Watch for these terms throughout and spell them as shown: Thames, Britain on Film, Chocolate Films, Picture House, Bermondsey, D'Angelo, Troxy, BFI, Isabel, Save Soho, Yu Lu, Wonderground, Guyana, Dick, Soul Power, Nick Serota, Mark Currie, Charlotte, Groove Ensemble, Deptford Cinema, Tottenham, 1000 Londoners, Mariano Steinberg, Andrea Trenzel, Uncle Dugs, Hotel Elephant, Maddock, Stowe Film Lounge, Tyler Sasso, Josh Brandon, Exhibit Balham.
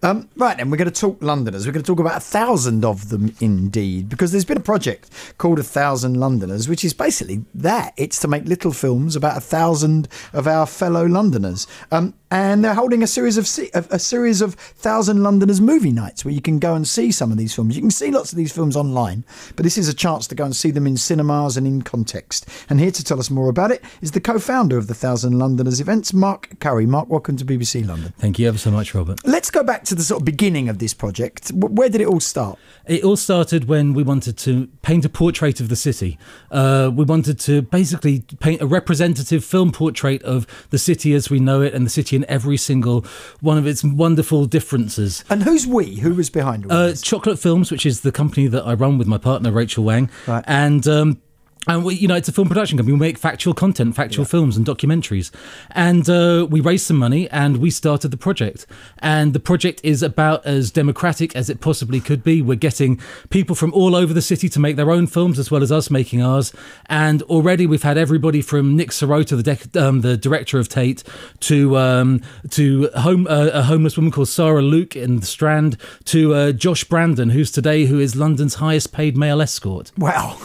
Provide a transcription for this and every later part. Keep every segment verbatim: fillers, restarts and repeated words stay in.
Um, right, then, we're going to talk Londoners. We're going to talk about a thousand of them, indeed, because there's been a project called A Thousand Londoners, which is basically that. It's to make little films about a thousand of our fellow Londoners. Um, and they're holding a series of a series of thousand Londoners movie nights where you can go and see some of these films. You can see lots of these films online, but this is a chance to go and see them in cinemas and in context. And here to tell us more about it is the co-founder of the Thousand Londoners events, Mark Currie. Mark, welcome to B B C London. Thank you ever so much, Robert. Let's go back to the sort of beginning of this project. Where did it all start? It all started when we wanted to paint a portrait of the city. Uh, we wanted to basically paint a representative film portrait of the city as we know it, and the city in every single one of its wonderful differences. And who's we? Who was behind all uh, this? Chocolate Films, which is the company that I run with my partner, Rachel Wang. Right. And... Um, And, we, you know, it's a film production company. We make factual content, factual yeah. films and documentaries. And uh, we raised some money and we started the project. And the project is about as democratic as it possibly could be. We're getting people from all over the city to make their own films as well as us making ours. And already we've had everybody from Nick Serota, the, um, the director of Tate, to um, to home, uh, a homeless woman called Sarah Luke in the Strand, to uh, Josh Brandon, who's today, who is London's highest paid male escort. Wow.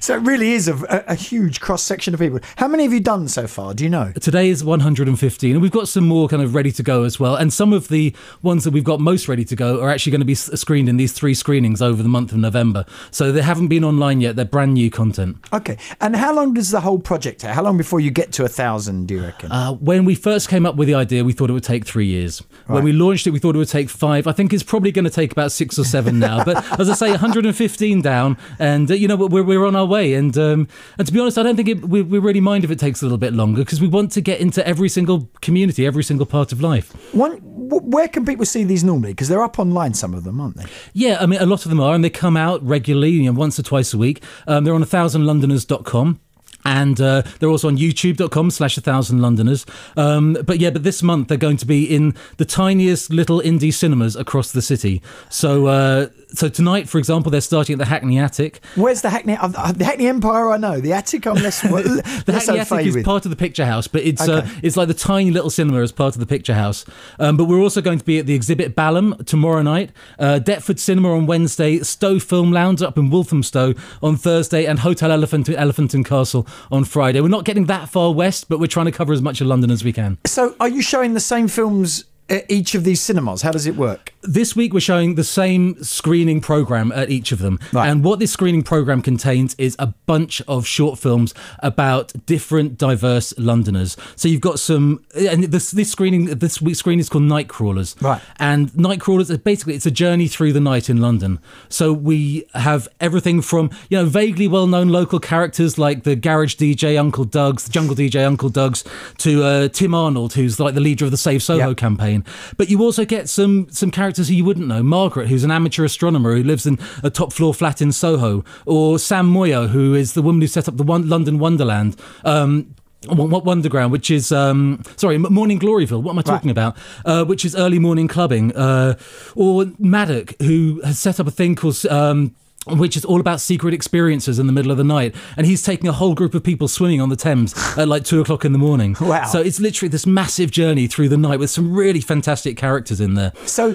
So it really is. is a, a huge cross-section of people. How many have you done so far, do you know? Today is one hundred and fifteen, and we've got some more kind of ready to go as well, and some of the ones that we've got most ready to go are actually going to be screened in these three screenings over the month of November, so they haven't been online yet. They're brand new content. Okay, and how long does the whole project take? How long before you get to a thousand, do you reckon? Uh, when we first came up with the idea, we thought it would take three years. Right. When we launched it, we thought it would take five. I think it's probably going to take about six or seven now, but as I say, one hundred and fifteen down, and uh, you know, we're, we're on our way, and Um, and to be honest, I don't think it, we, we really mind if it takes a little bit longer, because we want to get into every single community, every single part of life. One, where can people see these normally? Because they're up online, some of them, aren't they? Yeah, I mean, a lot of them are, and they come out regularly, you know, once or twice a week. Um, they're on a thousand londoners dot com. And uh, they're also on youtube.com slash a thousand Londoners. Um, but yeah, but this month they're going to be in the tiniest little indie cinemas across the city. So uh, so tonight, for example, they're starting at the Hackney Attic. Where's the Hackney? Uh, the Hackney Empire, I know. The Attic, I'm less... Well, the less Hackney Attic is with. Part of the Picture House, but it's okay. uh, it's like the tiny little cinema as part of the Picture House. Um, but we're also going to be at the Exhibit Balham tomorrow night, uh, Deptford Cinema on Wednesday, Stowe Film Lounge up in Walthamstow on Thursday, and Hotel Elephant Elephant and Castle on Friday. We're not getting that far west, but we're trying to cover as much of London as we can. So are you showing the same films at each of these cinemas? How does it work? This week we're showing the same screening programme at each of them. Right. And what this screening programme contains is a bunch of short films about different diverse Londoners. So you've got some, and this, this screening, this week's screen is called Nightcrawlers. Right. And Nightcrawlers, basically it's a journey through the night in London. So we have everything from, you know, vaguely well-known local characters like the garage D J Uncle Dugs, the jungle D J Uncle Dugs, to uh, Tim Arnold, who's like the leader of the Save Soho yep. campaign. But you also get some, some characters who you wouldn't know. Margaret, who's an amateur astronomer who lives in a top floor flat in Soho, or Sam Moyo, who is the woman who set up the one London Wonderland um Wonderground, which is um sorry Morning Gloryville, what am I talking right. about uh which is early morning clubbing, uh or Maddock, who has set up a thing called um which is all about secret experiences in the middle of the night. And he's taking a whole group of people swimming on the Thames at like two o'clock in the morning. Wow. So it's literally this massive journey through the night with some really fantastic characters in there. So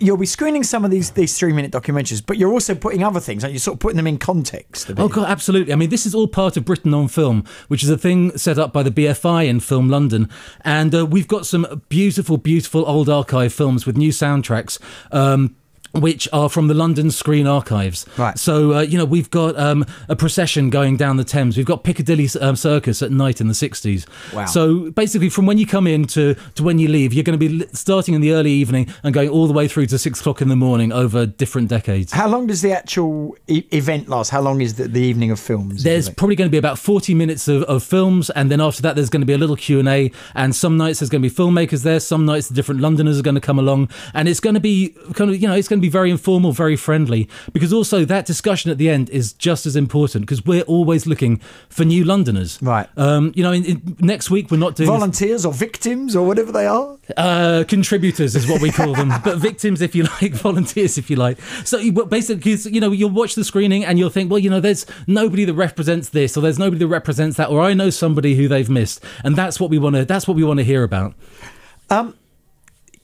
you'll be screening some of these these three-minute documentaries, but you're also putting other things, aren't you? You're sort of putting them in context a bit. Oh, God, absolutely. I mean, this is all part of Britain on Film, which is a thing set up by the B F I and Film London. And uh, we've got some beautiful, beautiful old archive films with new soundtracks, um, which are from the London Screen Archives. Right. So, uh, you know, we've got um, a procession going down the Thames. We've got Piccadilly um, Circus at night in the sixties. Wow. So basically from when you come in to, to when you leave, you're going to be starting in the early evening and going all the way through to six o'clock in the morning over different decades. How long does the actual e event last? How long is the, the evening of films? There's probably going to be about forty minutes of, of films, and then after that there's going to be a little Q and A, and some nights there's going to be filmmakers there, some nights the different Londoners are going to come along, and it's going to be kind of, you know, it's going be very informal, very friendly, because also that discussion at the end is just as important, because we're always looking for new Londoners. Right. Um, you know, in, in, next week we're not doing... Volunteers or victims or whatever they are? Uh, contributors is what we call them, but victims if you like, volunteers if you like. So basically, you know, you'll watch the screening and you'll think, well, you know, there's nobody that represents this, or there's nobody that represents that, or I know somebody who they've missed, and that's what we want to, that's what we want to hear about. Um.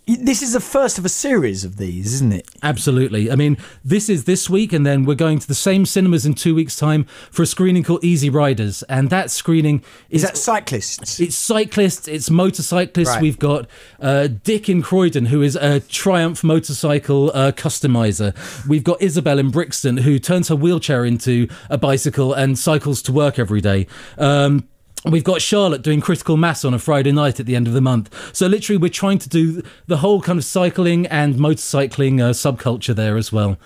This is the first of a series of these, isn't it? Absolutely. I mean, this is this week, and then we're going to the same cinemas in two weeks' time for a screening called Easy Riders, and that screening is... Is that cyclists? It's cyclists, it's motorcyclists. Right. We've got uh, Dick in Croydon, who is a Triumph motorcycle uh, customiser. We've got Isabel in Brixton, who turns her wheelchair into a bicycle and cycles to work every day. Um... We've got Charlotte doing Critical Mass on a Friday night at the end of the month. So literally we're trying to do the whole kind of cycling and motorcycling uh, subculture there as well.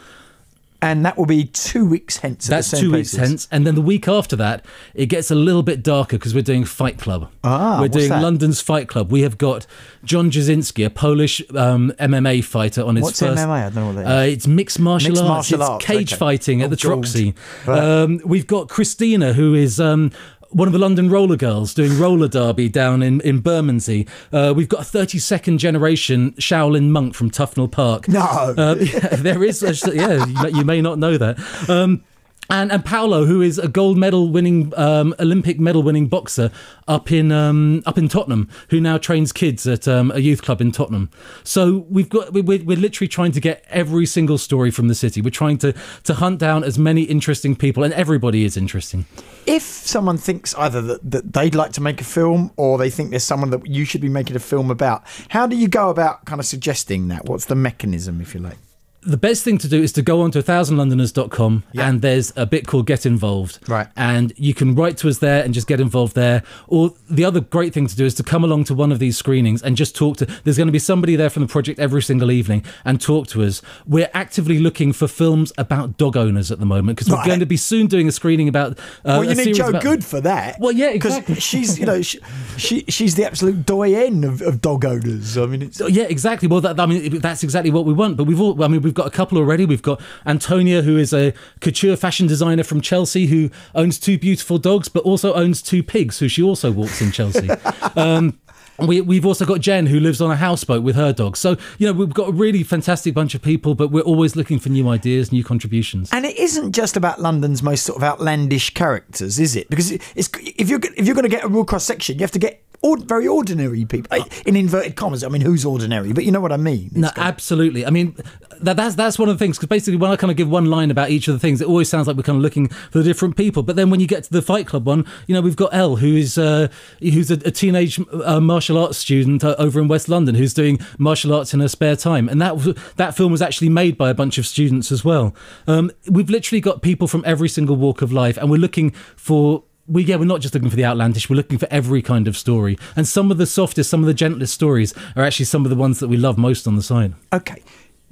And that will be two weeks hence. That's two weeks hence. And then the week after that, it gets a little bit darker because we're doing Fight Club. Ah, we're doing London's Fight Club. We have got John Jasinski, a Polish um, M M A fighter, on his first... What's M M A? I don't know what that is. Uh, it's mixed martial mixed arts. Martial it's arts. cage okay. fighting oh, at the Troxy. Right. Um, we've got Christina, who is... Um, one of the London roller girls doing roller derby down in, in Bermondsey. Uh, we've got a thirty-second generation Shaolin monk from Tufnell Park. No! Uh, yeah, there is, a, yeah, you may not know that. Um, and, and Paolo, who is a gold medal winning, um, Olympic medal winning boxer up in um, up in Tottenham, who now trains kids at um, a youth club in Tottenham. So we've got, we're, we're literally trying to get every single story from the city. We're trying to, to hunt down as many interesting people, and everybody is interesting. If someone thinks either that, that they'd like to make a film, or they think there's someone that you should be making a film about, how do you go about kind of suggesting that? What's the mechanism, if you like? The best thing to do is to go on to a thousand londoners dot com, yeah, and there's a bit called Get Involved. Right. And you can write to us there and just get involved there. Or the other great thing to do is to come along to one of these screenings and just talk to... There's going to be somebody there from the project every single evening, and talk to us. We're actively looking for films about dog owners at the moment, because we're right. going to be soon doing a screening about... Uh, well, you need Jo about... Good for that. Well, yeah, exactly. Because she's, you know, she, she, she's the absolute doyenne of, of dog owners. I mean, it's... Yeah, exactly. Well, that, I mean, that's exactly what we want. But we've all... I mean, we've We've got a couple already. We've got Antonia, who is a couture fashion designer from Chelsea, who owns two beautiful dogs, but also owns two pigs, who she also walks in Chelsea. um, we, we've also got Jen, who lives on a houseboat with her dog. So, you know, we've got a really fantastic bunch of people, but we're always looking for new ideas, new contributions. And it isn't just about London's most sort of outlandish characters, is it? Because it's, if you're, if you're going to get a real cross-section, you have to get... Ord- very ordinary people, in inverted commas. I mean, who's ordinary? But you know what I mean. It's no, absolutely. I mean, that, that's that's one of the things, because basically when I kind of give one line about each of the things, it always sounds like we're kind of looking for the different people. But then when you get to the Fight Club one, you know, we've got Elle, who is uh, who's a, a teenage uh, martial arts student uh, over in West London, who's doing martial arts in her spare time. And that was, that film was actually made by a bunch of students as well. Um, we've literally got people from every single walk of life, and we're looking for... We, yeah, we're not just looking for the outlandish, we're looking for every kind of story. And some of the softest, some of the gentlest stories are actually some of the ones that we love most on the site. Okay,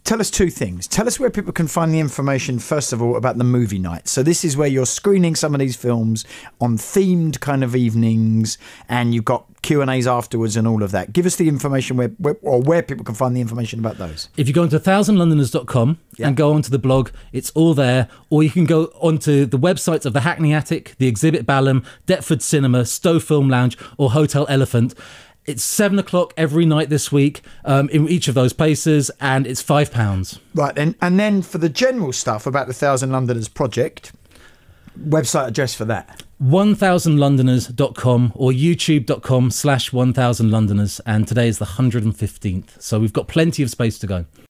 tell us two things. Tell us where people can find the information, first of all, about the movie night. So this is where you're screening some of these films on themed kind of evenings, and you've got Q and A's afterwards and all of that. Give us the information where, where or where people can find the information about those. If you go onto a thousand londoners dot com, yeah, and go onto the blog, it's all there. Or you can go onto the websites of the Hackney Attic, the Exhibit Balham, Deptford Cinema, Stowe Film Lounge, or Hotel Elephant. It's seven o'clock every night this week um, in each of those places, and it's five pounds. Right, and and then for the general stuff about the Thousand Londoners project, website address for that. one thousand londoners dot com or youtube dot com slash one thousand londoners, and today is the one hundred fifteenth, so we've got plenty of space to go.